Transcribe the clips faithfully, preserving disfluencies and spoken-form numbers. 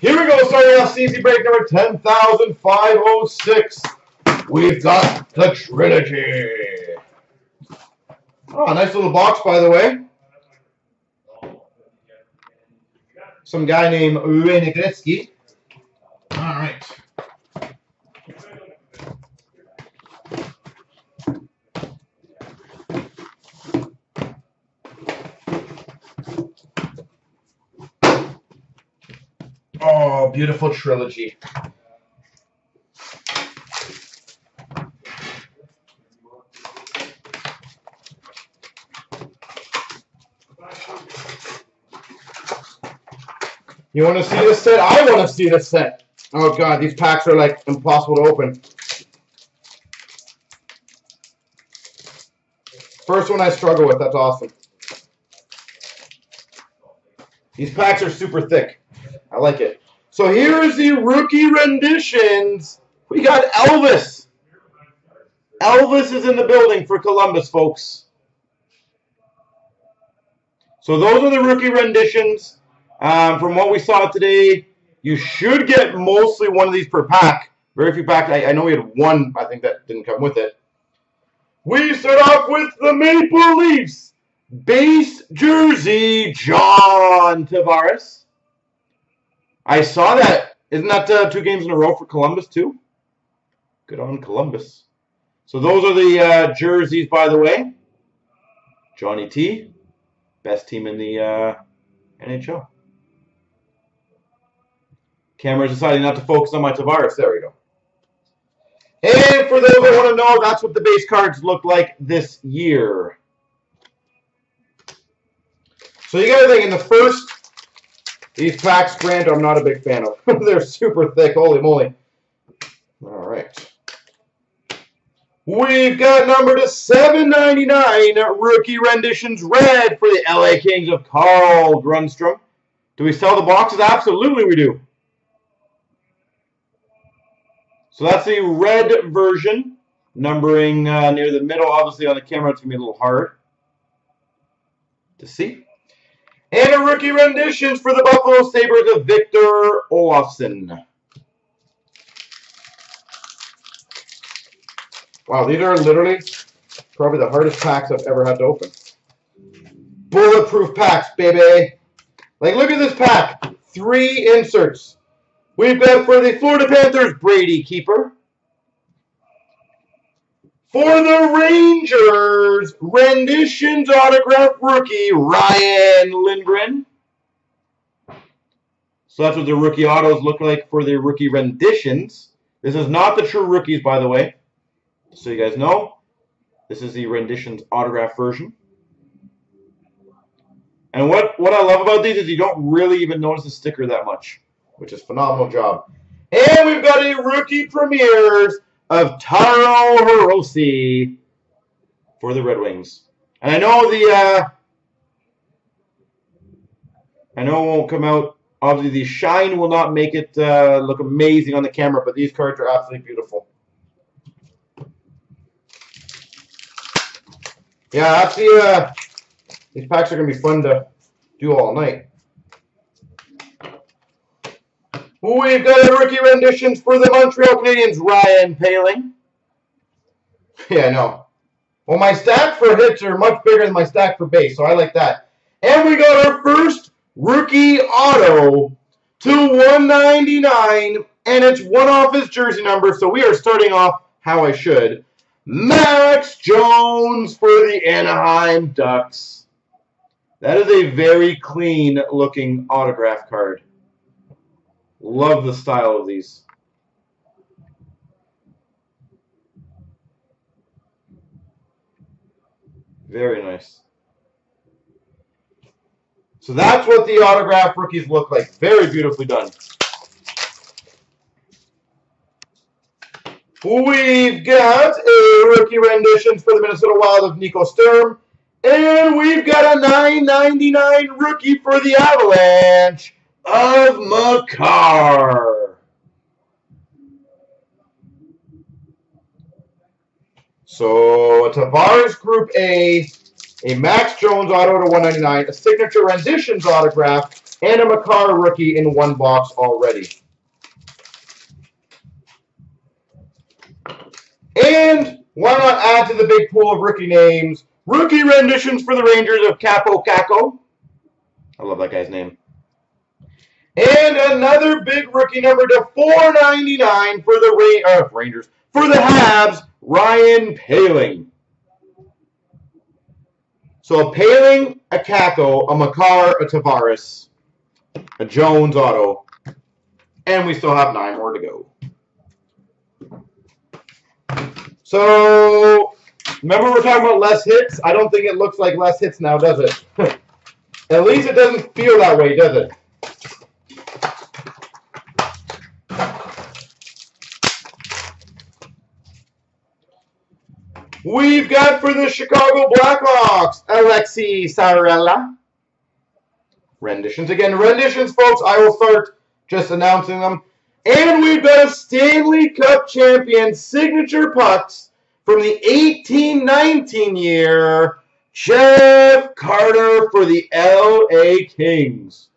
Here we go, starting off C Z break number ten thousand five oh six. We've got the Trilogy. Oh, nice little box, by the way. Some guy named Wayne Gretzky. All right. Oh, beautiful trilogy. You want to see this set? I want to see this set. Oh, God, these packs are, like, impossible to open. First one I struggle with. That's awesome. These packs are super thick. I like it. So here is the rookie renditions. We got Elvis. Elvis is in the building for Columbus, folks. So those are the rookie renditions. Um, from what we saw today, you should get mostly one of these per pack. Very few packs. I, I know we had one, I think, that didn't come with it. We start off with the Maple Leafs. Base jersey, John Tavares. I saw that. Isn't that uh, two games in a row for Columbus, too? Good on Columbus. So those are the uh, jerseys, by the way. Johnny T, best team in the uh, N H L. Camera's deciding not to focus on my Tavares. There we go. And for those that want to know, that's what the base cards look like this year. So you got to think, in the first... These packs, granted, I'm not a big fan of. They're super thick. Holy moly. All right. We've got number to seven ninety-nine rookie renditions red for the L A Kings of Carl Grundstrom. Do we sell the boxes? Absolutely we do. So that's the red version, numbering uh, near the middle. Obviously, on the camera, it's going to be a little hard to see. And a rookie renditions for the Buffalo Sabres of Victor Olofsson. Wow, these are literally probably the hardest packs I've ever had to open. Bulletproof packs, baby. Like, look at this pack. Three inserts. We've got for the Florida Panthers, Brady Keeper. For the Rangers, renditions autograph rookie, Ryan Lindgren. So that's what the rookie autos look like for the rookie renditions. This is not the true rookies, by the way. So you guys know. This is the renditions autograph version. And what, what I love about these is you don't really even notice the sticker that much, which is a phenomenal job. And we've got a rookie premieres of Taro Hirose for the Red Wings. And I know the, uh, I know it won't come out, obviously the shine will not make it uh, look amazing on the camera, but these cards are absolutely beautiful. Yeah, that's the, uh, these packs are going to be fun to do all night. We've got a rookie renditions for the Montreal Canadiens, Ryan Poehling. Yeah, I know. Well, my stack for hits are much bigger than my stack for base, so I like that. And we got our first rookie auto to one ninety-nine, and it's one off his jersey number, so we are starting off how I should. Max Jones for the Anaheim Ducks. That is a very clean-looking autograph card. Love the style of these. Very nice. So that's what the autograph rookies look like. Very beautifully done. We've got a rookie renditions for the Minnesota Wild of Nico Sturm. And we've got a nine ninety-nine rookie for the Avalanche of Makar. So a Tavares Group A, a Max Jones auto to one ninety-nine, a signature renditions autograph and a Makar rookie in one box already. And why not add to the big pool of rookie names, rookie renditions for the Rangers of Kaapo Kakko. I love that guy's name. And another big rookie number to four ninety-nine for the Ra uh, Rangers. For the Habs, Ryan Poehling. So a Poehling, a Kakko, a Makar, a Tavares, a Jones auto. And we still have nine more to go. So, remember we're talking about less hits? I don't think it looks like less hits now, does it? At least it doesn't feel that way, does it? We've got for the Chicago Blackhawks, Aleksi Saarela. Renditions again. Renditions, folks. I will start just announcing them. And we've got a Stanley Cup champion signature pucks from the eighteen nineteen year, Jeff Carter for the L A Kings.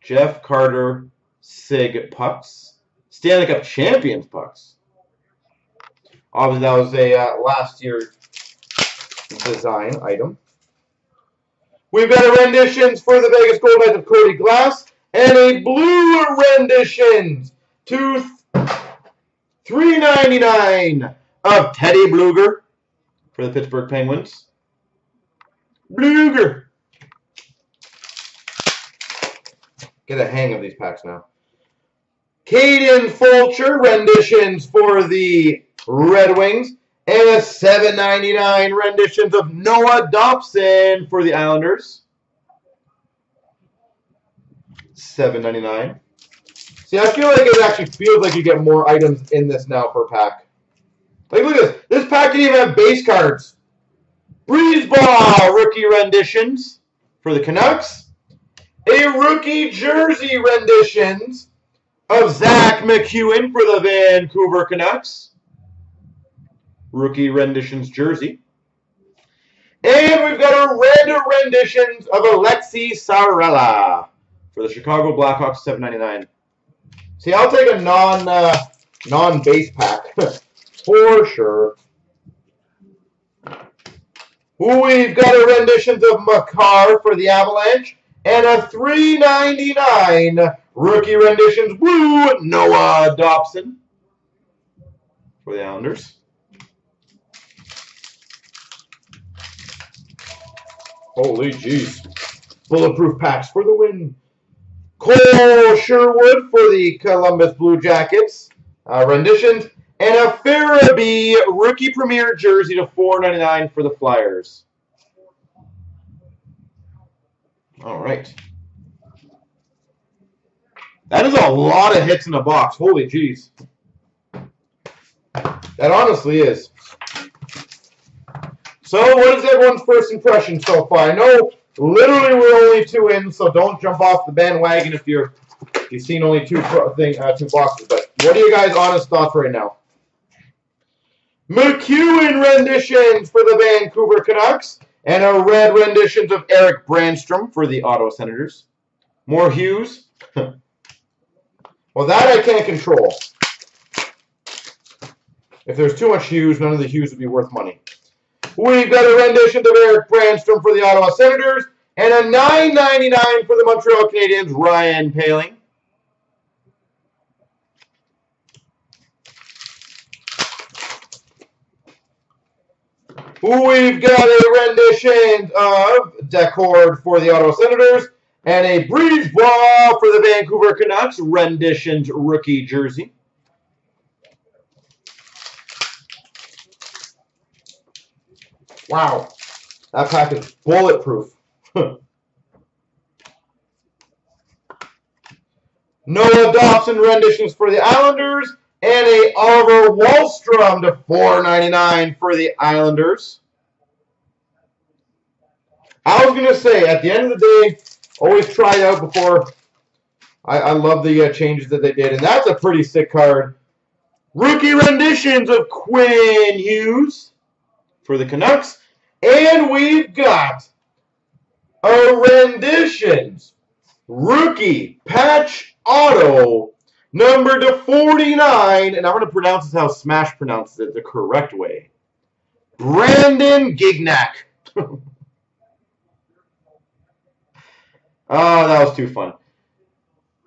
Jeff Carter sig pucks. Stanley Cup champions pucks. Obviously, that was a uh, last year design item. We've got a renditions for the Vegas Golden Knights of Cody Glass, and a blue renditions to three ninety-nine of Teddy Bluger for the Pittsburgh Penguins. Bluger. Get a hang of these packs now. Caden Fulcher renditions for the Red Wings, and a seven ninety-nine renditions of Noah Dobson for the Islanders. seven ninety-nine. See, I feel like it actually feels like you get more items in this now per pack. Like, look at this. This pack didn't even have base cards. Breezeball rookie renditions for the Canucks. A rookie jersey renditions of Zach McEwen for the Vancouver Canucks. Rookie renditions jersey. And we've got a red renditions of Aleksi Saarela for the Chicago Blackhawks, seven ninety-nine. See, I'll take a non uh, non base pack for sure. We've got a renditions of Makar for the Avalanche and a three ninety-nine rookie renditions blue Noah Dobson for the Islanders. Holy jeez. Bulletproof packs for the win. Cole Sherwood for the Columbus Blue Jackets. Uh, renditions. And a Farabee rookie premier jersey to four ninety-nine for the Flyers. All right. That is a lot of hits in the box. Holy jeez. That honestly is. So, what is everyone's first impression so far? I know literally we're only two in, so don't jump off the bandwagon if you're you've seen only two thing uh, two boxes. But what are you guys' honest thoughts right now? McEwen renditions for the Vancouver Canucks, and a red renditions of Erik Brännström for the Ottawa Senators. More Hughes. Well, that I can't control. If there's too much Hughes, none of the Hughes would be worth money. We've got a rendition of Erik Brännström for the Ottawa Senators and a nine ninety-nine for the Montreal Canadiens, Ryan Poehling. We've got a rendition of Decord for the Ottawa Senators and a Breeze Ball for the Vancouver Canucks, renditions rookie jersey. Wow, that pack is bulletproof. Noah Dobson renditions for the Islanders and a Oliver Wahlstrom to four ninety-nine for the Islanders. I was gonna say at the end of the day, always try out before. I, I love the uh, changes that they did, and that's a pretty sick card. Rookie renditions of Quinn Hughes for the Canucks. And we've got a renditions rookie patch auto number to forty-nine, and I'm going to pronounce this how Smash pronounces it the correct way. Brandon Gignac. Oh, that was too fun.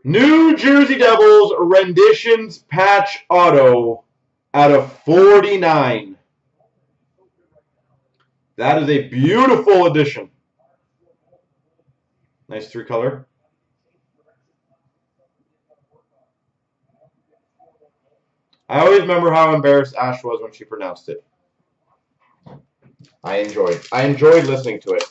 New Jersey Devils renditions patch auto out of forty-nine. That is a beautiful addition. Nice three color. I always remember how embarrassed Ash was when she pronounced it. I enjoyed. I enjoyed listening to it.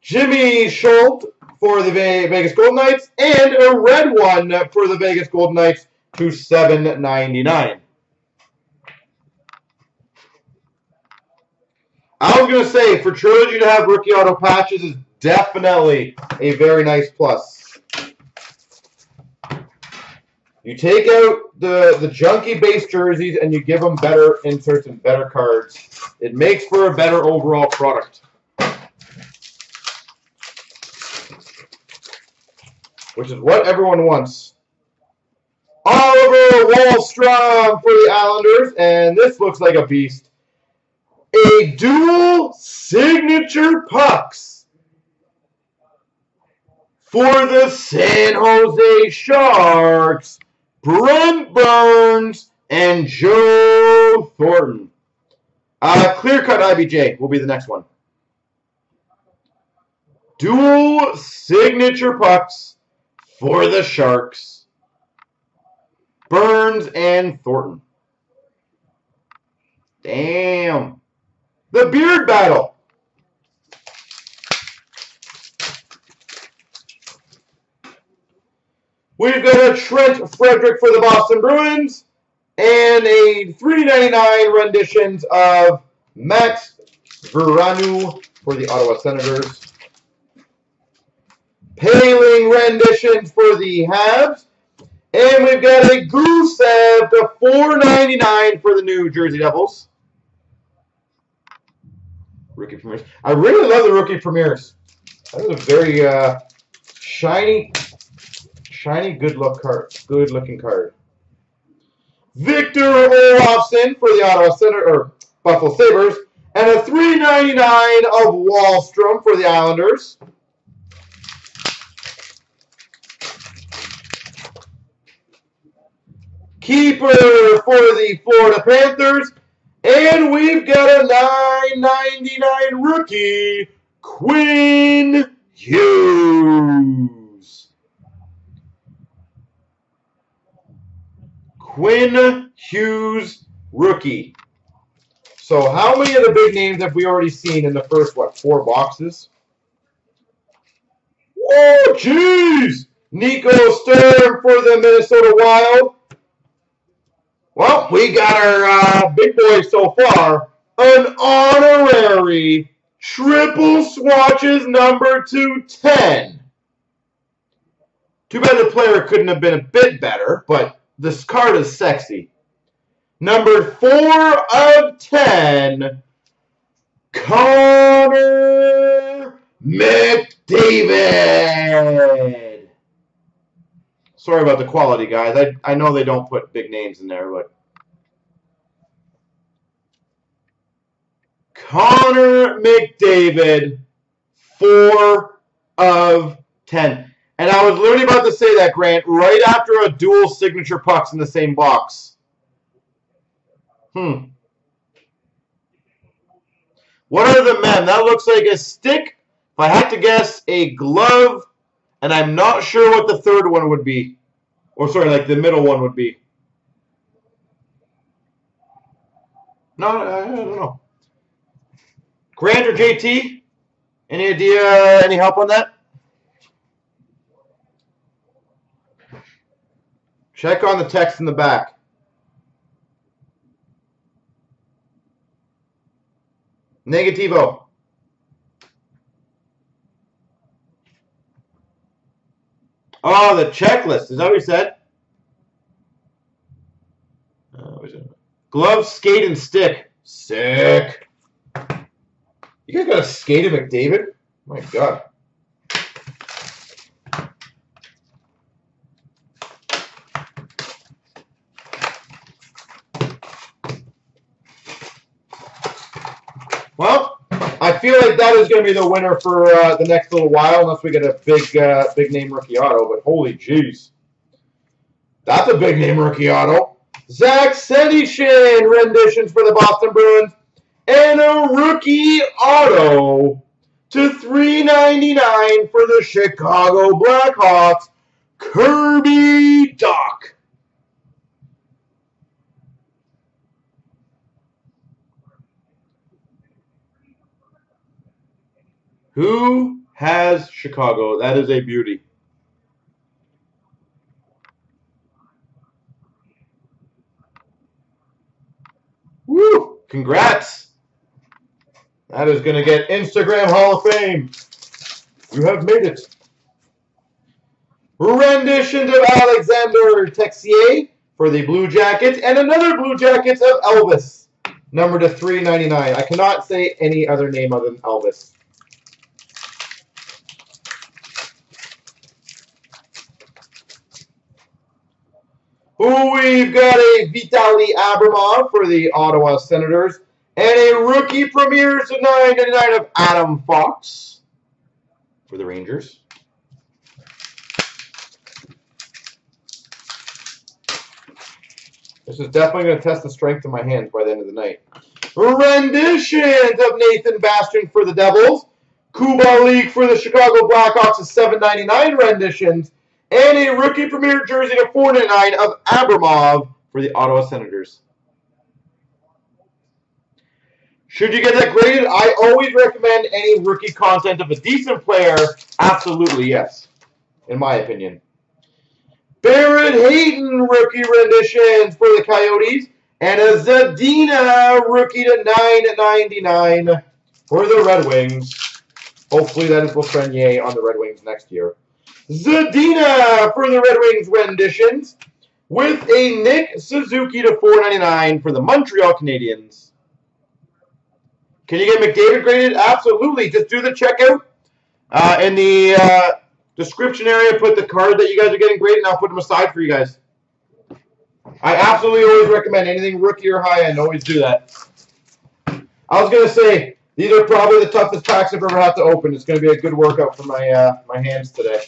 Jimmy Schultz for the Vegas Golden Knights, and a red one for the Vegas Golden Knights to seven ninety-nine. I was going to say, for Trilogy to have rookie auto patches is definitely a very nice plus. You take out the, the junky-based jerseys and you give them better inserts and better cards. It makes for a better overall product. Which is what everyone wants. Oliver Wahlstrom for the Islanders, and this looks like a beast. A dual signature pucks for the San Jose Sharks, Brent Burns and Joe Thornton. Uh, Clear-cut I B J will be the next one. Dual signature pucks for the Sharks, Burns and Thornton. Damn. The beard battle. We've got a Trent Frederick for the Boston Bruins and a three ninety-nine renditions of Max Veranu for the Ottawa Senators. Poehling renditions for the Habs. And we've got a Gusev to four ninety-nine for the New Jersey Devils. Rookie premieres. I really love the rookie premieres. That was a very uh, shiny, shiny, good look card, good looking card. Victor Olofsson for the Ottawa Senator or Buffalo Sabres, and a three ninety-nine of Wahlstrom for the Islanders. Keeper for the Florida Panthers, and we've got a nine ninety-nine rookie, Quinn Hughes. Quinn Hughes rookie. So how many of the big names have we already seen in the first, what, four boxes? Oh, jeez! Nico Sturm for the Minnesota Wild. Well, we got our uh, big boy so far, an honorary triple swatches number two ten. Too bad the player couldn't have been a bit better, but this card is sexy. Number four of ten, Connor McDavid. Sorry about the quality, guys. I, I know they don't put big names in there, but... Connor McDavid, four of ten. And I was literally about to say that, Grant, right after a dual signature pucks in the same box. Hmm. What are the men? That looks like a stick. If I had to guess, a glove... And I'm not sure what the third one would be. Or sorry, like the middle one would be. No, I don't know. Grant or J T? Any idea, any help on that? Check on the text in the back. Negativo. Oh, the checklist. Is that what you said? Uh, glove, skate, and stick. Sick. You guys got a skate of McDavid? My God. Well, I feel like that is going to be the winner for uh, the next little while, unless we get a big, uh, big name rookie auto. But holy jeez, that's a big name rookie auto. Zach Senyshyn renditions for the Boston Bruins. And a rookie auto to three ninety-nine for the Chicago Blackhawks, Kirby Doc. Who has Chicago? That is a beauty. Woo! Congrats! That is going to get Instagram Hall of Fame. You have made it. Renditions of Alexander Texier for the Blue Jackets. And another Blue Jackets of Elvis. Number to three ninety-nine. I cannot say any other name other than Elvis. Ooh, we've got a Vitaly Abramov for the Ottawa Senators. And a rookie premieres to nine ninety-nine of Adam Fox for the Rangers. This is definitely going to test the strength of my hands by the end of the night. Renditions of Nathan Bastion for the Devils. Kubalik for the Chicago Blackhawks is seven ninety-nine renditions. And a rookie premiere jersey to four ninety-nine of Abramov for the Ottawa Senators. Should you get that graded? I always recommend any rookie content of a decent player. Absolutely, yes. In my opinion. Barrett Hayton rookie renditions for the Coyotes. And a Zadina rookie to nine ninety-nine for the Red Wings. Hopefully that is Lafreniere on the Red Wings next year. Zadina for the Red Wings renditions. With a Nick Suzuki to four ninety-nine for the Montreal Canadiens. Can you get McDavid graded? Absolutely. Just do the checkout. Uh, in the uh, description area, put the card that you guys are getting graded, and I'll put them aside for you guys. I absolutely always recommend anything rookie or high-end. Always do that. I was going to say, these are probably the toughest packs I've ever had to open. It's going to be a good workout for my, uh, my hands today.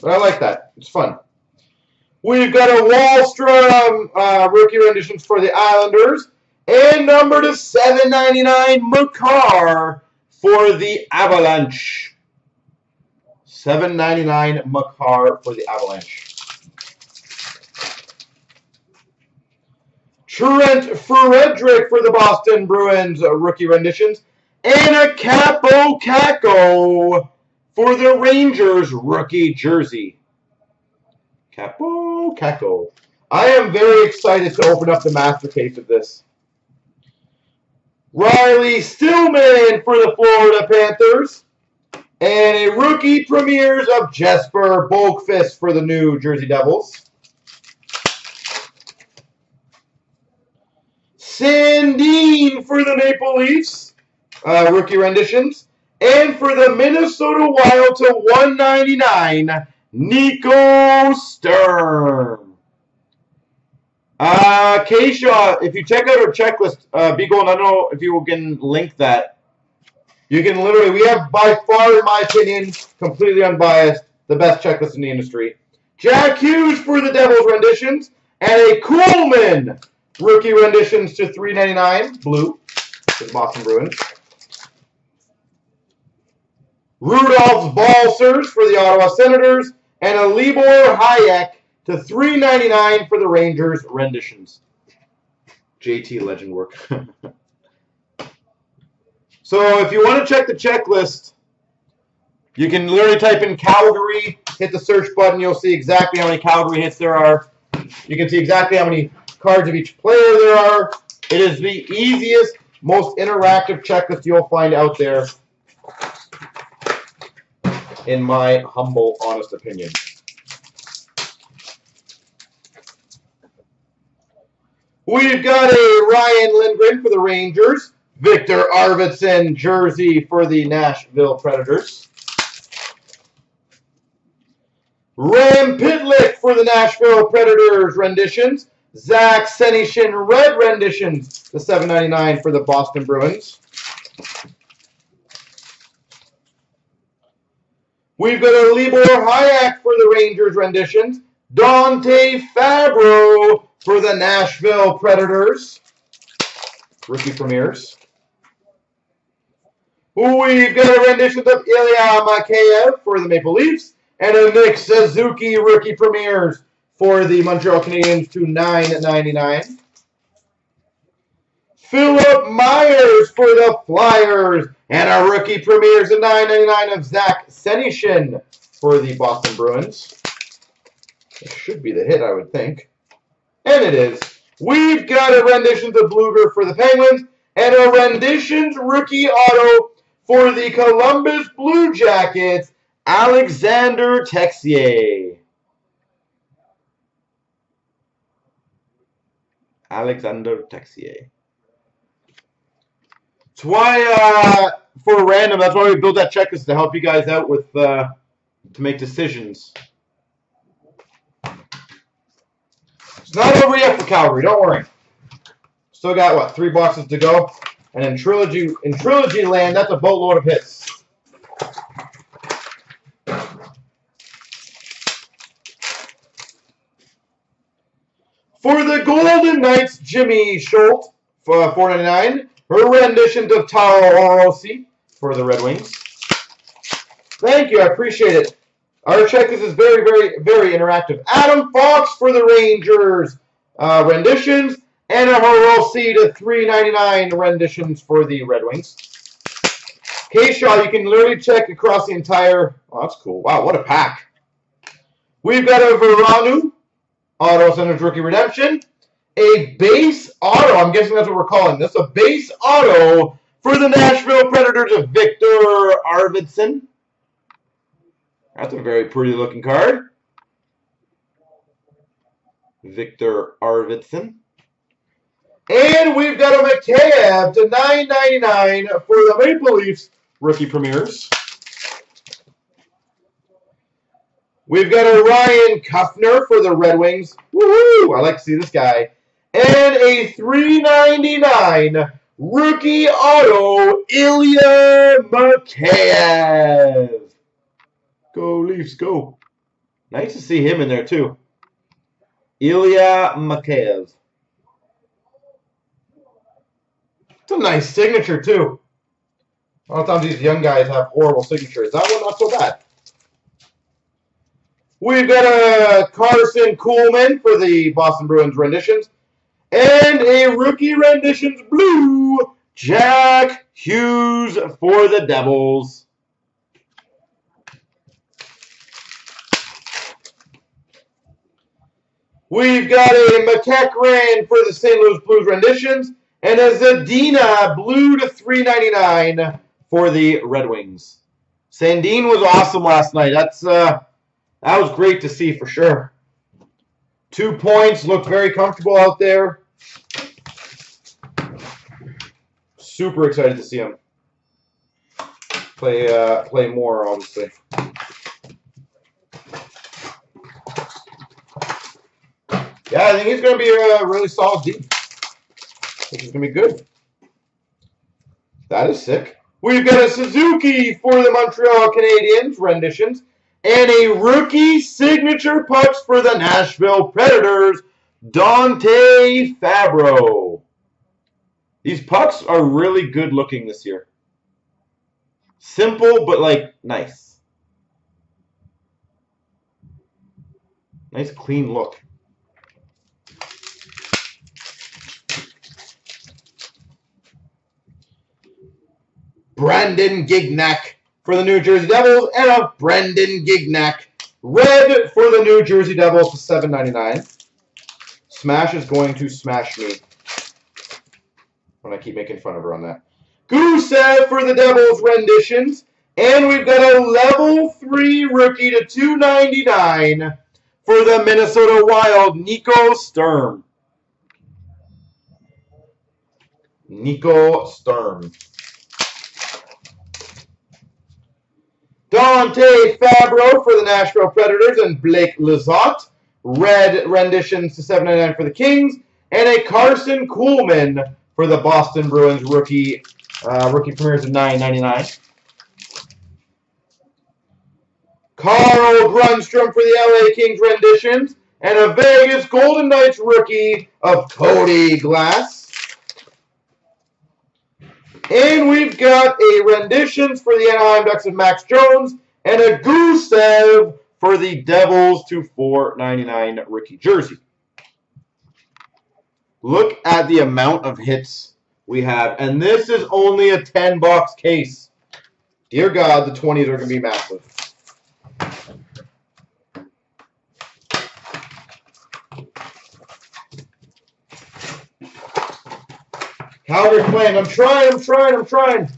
But I like that. It's fun. We've got a Wahlstrom uh, rookie renditions for the Islanders. And number to seven ninety-nine, Makar for the Avalanche. seven ninety-nine, Makar for the Avalanche. Trent Frederick for the Boston Bruins uh, rookie renditions. And a Kaapo Kakko for the Rangers rookie jersey. Kaapo Kakko. I am very excited to open up the master case of this. Riley Stillman for the Florida Panthers. And a rookie premieres of Jesper Boqvist for the New Jersey Devils. Sandin for the Maple Leafs. Uh, rookie renditions. And for the Minnesota Wild to one ninety-nine. Nico Sturm. Uh, Keisha, if you check out our checklist, uh, Be Gold, I don't know if you can link that. You can literally, we have by far, in my opinion, completely unbiased, the best checklist in the industry. Jack Hughes for the Devils renditions, and a Coolman rookie renditions to three ninety-nine, blue, for the Boston Bruins. Rudolph Balsers for the Ottawa Senators. And a Libor Hájek to three ninety-nine for the Rangers renditions. J T legend work. So if you want to check the checklist, you can literally type in Calgary, hit the search button, you'll see exactly how many Calgary hits there are. You can see exactly how many cards of each player there are. It is the easiest, most interactive checklist you'll find out there, in my humble, honest opinion. We've got a Ryan Lindgren for the Rangers. Victor Arvidsson jersey for the Nashville Predators. Ram Pitlick for the Nashville Predators renditions. Zach Senyshyn red renditions. The seven ninety-nine for the Boston Bruins. We've got a Libor Hájek for the Rangers renditions. Dante Fabro for the Nashville Predators. Rookie premieres. We've got a rendition of Ilya Mikheyev for the Maple Leafs. And a Nick Suzuki rookie premieres for the Montreal Canadiens to nine ninety-nine. Philip Myers for the Flyers. And a rookie premieres at nine ninety-nine of Zach Senyshyn for the Boston Bruins. It should be the hit, I would think. And it is. We've got a rendition to Bluger for the Penguins. And a renditions rookie auto for the Columbus Blue Jackets, Alexander Texier. Alexander Texier. That's why, uh, for random, that's why we built that checklist, to help you guys out with, uh, to make decisions. It's not over yet for Calgary, don't worry. Still got, what, three boxes to go? And in Trilogy, in Trilogy Land, that's a boatload of hits. For the Golden Knights, Jimmy Schultz for four ninety-nine. Her rendition of Taro Orsi for the Red Wings. Thank you, I appreciate it. Our checklist is very, very, very interactive. Adam Fox for the Rangers uh, renditions. And a Hirose to three ninety-nine renditions for the Red Wings. Keyshaw, you can literally check across the entire. Oh, that's cool. Wow, what a pack. We've got a Veranu. Auto Centers Rookie Redemption, a base auto, I'm guessing that's what we're calling this, a base auto for the Nashville Predators of Victor Arvidsson. That's a very pretty looking card. Victor Arvidsson. And we've got a Mikheyev to nine ninety-nine for the Maple Leafs Rookie Premieres. We've got a Ryan Kuffner for the Red Wings. Woohoo! I like to see this guy. And a three ninety-nine rookie auto, Ilya Mikheyev. Go Leafs, go. Nice to see him in there too. Ilya Mikheyev. It's a nice signature too. A lot of times these young guys have horrible signatures. That one not so bad. We've got a Carson Kuhlman for the Boston Bruins renditions. And a rookie renditions blue, Jack Hughes for the Devils. We've got a McEachran for the Saint Louis Blues renditions. And a Zadina blue to three ninety-nine for the Red Wings. Sandin was awesome last night. That's... uh. That was great to see for sure. Two points, looked very comfortable out there. Super excited to see him play uh, play more, obviously. Yeah, I think he's going to be a really solid D. I think he's going to be good. That is sick. We've got a Suzuki for the Montreal Canadiens renditions. And a rookie signature pucks for the Nashville Predators, Dante Fabro. These pucks are really good looking this year. Simple, but, like, nice. Nice, clean look. Brandon Gignac for the New Jersey Devils, and a Brandon Gignac red for the New Jersey Devils for seven ninety-nine. Smash is going to smash me when I keep making fun of her on that. Gusev for the Devils renditions, and we've got a level three rookie to two ninety-nine for the Minnesota Wild, Nico Sturm. Nico Sturm. Dante Fabro for the Nashville Predators and Blake Lizotte. Red renditions to seven ninety-nine for the Kings. And a Carson Kuhlman for the Boston Bruins rookie uh, rookie premieres of nine ninety-nine. Carl Grundstrom for the L A Kings renditions. And a Vegas Golden Knights rookie of Cody Glass. And we've got a renditions for the Anaheim Ducks of Max Jones and a Gusev for the Devils to four ninety-nine rookie jersey. Look at the amount of hits we have, and this is only a ten box case. Dear God, the twenties are going to be massive. Calgary's playing. I'm trying, I'm trying, I'm trying.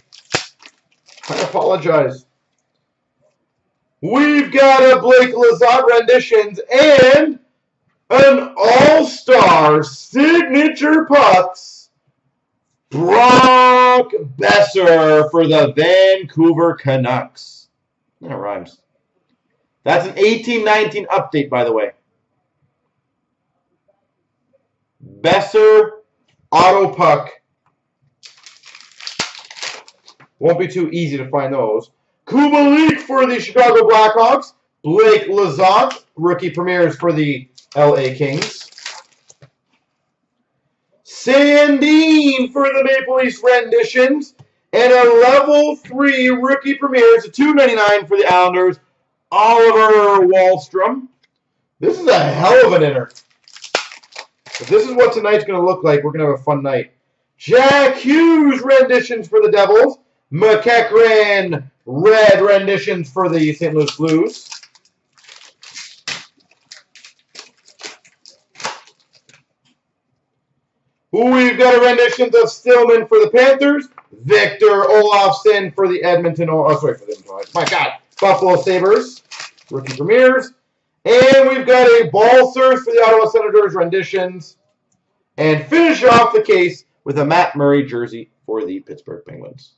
I apologize. We've got a Blake Lizotte renditions and an all-star signature pucks, Brock Besser for the Vancouver Canucks. That rhymes. That's an eighteen nineteen update, by the way. Besser, auto puck. Won't be too easy to find those. Kubalik for the Chicago Blackhawks. Blake Lizotte, rookie premieres for the L A Kings. Sandin for the Maple Leafs renditions. And a level three rookie premieres, two ninety-nine for the Islanders, Oliver Wahlstrom. This is a hell of an inner. If this is what tonight's going to look like, we're going to have a fun night. Jack Hughes renditions for the Devils. McEachran, red renditions for the Saint Louis Blues. We've got a rendition of Stillman for the Panthers. Victor Olofsson for the Edmonton. Oh, sorry for the my God, Buffalo Sabres, rookie premieres. And we've got a Ballsers for the Ottawa Senators renditions. And finish off the case with a Matt Murray jersey for the Pittsburgh Penguins.